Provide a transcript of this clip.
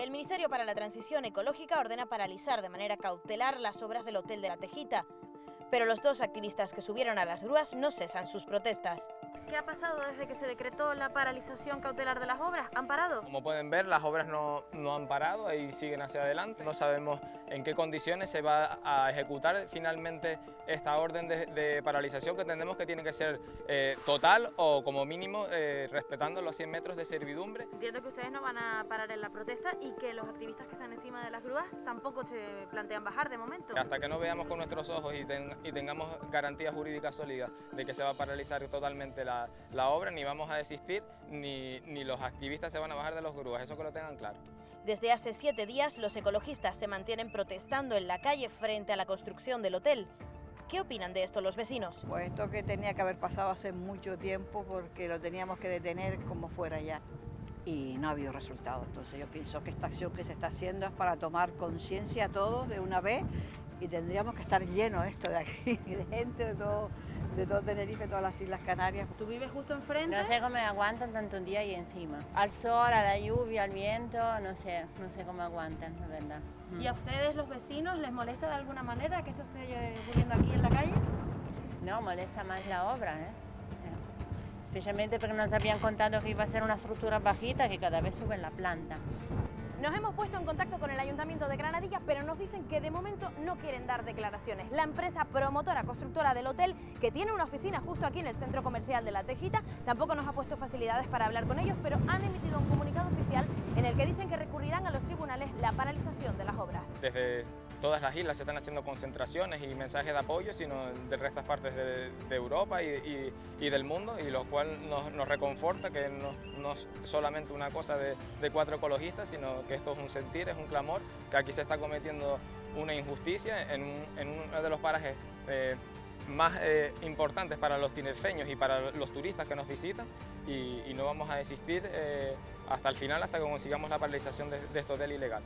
El Ministerio para la Transición Ecológica ordena paralizar de manera cautelar las obras del Hotel de la Tejita, pero los dos activistas que subieron a las grúas no cesan sus protestas. ¿Qué ha pasado desde que se decretó la paralización cautelar de las obras? ¿Han parado? Como pueden ver, las obras no han parado y siguen hacia adelante. No sabemos en qué condiciones se va a ejecutar finalmente esta orden de paralización, que entendemos que tiene que ser total o como mínimo respetando los 100 metros de servidumbre. Entiendo que ustedes no van a parar en la protesta y que los activistas que están encima de las grúas tampoco se plantean bajar de momento. Hasta que no veamos con nuestros ojos y tengamos garantías jurídicas sólidas de que se va a paralizar totalmente la obra, ni vamos a desistir, ni los activistas se van a bajar de los grúas, eso que lo tengan claro. Desde hace 7 días los ecologistas se mantienen protestando en la calle frente a la construcción del hotel. ¿Qué opinan de esto los vecinos? Pues esto que tenía que haber pasado hace mucho tiempo, porque lo teníamos que detener como fuera ya. Y no ha habido resultado, entonces yo pienso que esta acción que se está haciendo es para tomar conciencia a todos de una vez, y tendríamos que estar llenos esto de aquí, de gente de todo Tenerife, todas las Islas Canarias. ¿Tú vives justo enfrente? No sé cómo me aguantan tanto un día y encima. Al sol, a la lluvia, al viento, no sé cómo aguantan, la verdad. ¿Y a ustedes, los vecinos, les molesta de alguna manera que esto esté ocurriendo aquí en la calle? No, molesta más la obra, especialmente porque nos habían contado que iba a ser una estructura bajita que cada vez sube la planta. Nos hemos puesto en contacto con el Ayuntamiento de Granadilla, pero nos dicen que de momento no quieren dar declaraciones. La empresa promotora, constructora del hotel, que tiene una oficina justo aquí en el centro comercial de La Tejita, tampoco nos ha puesto facilidades para hablar con ellos, pero han emitido un comunicado oficial en el que dicen que recurrirán a los tribunales la paralización de las obras. Desde todas las islas se están haciendo concentraciones y mensajes de apoyo, sino de restas partes de Europa y del mundo, y lo cual nos reconforta que no es solamente una cosa de 4 ecologistas, sino que esto es un sentir, es un clamor, que aquí se está cometiendo una injusticia en uno de los parajes más importantes para los tinerfeños y para los turistas que nos visitan, y no vamos a desistir hasta el final, hasta que consigamos la paralización de este hotel ilegal.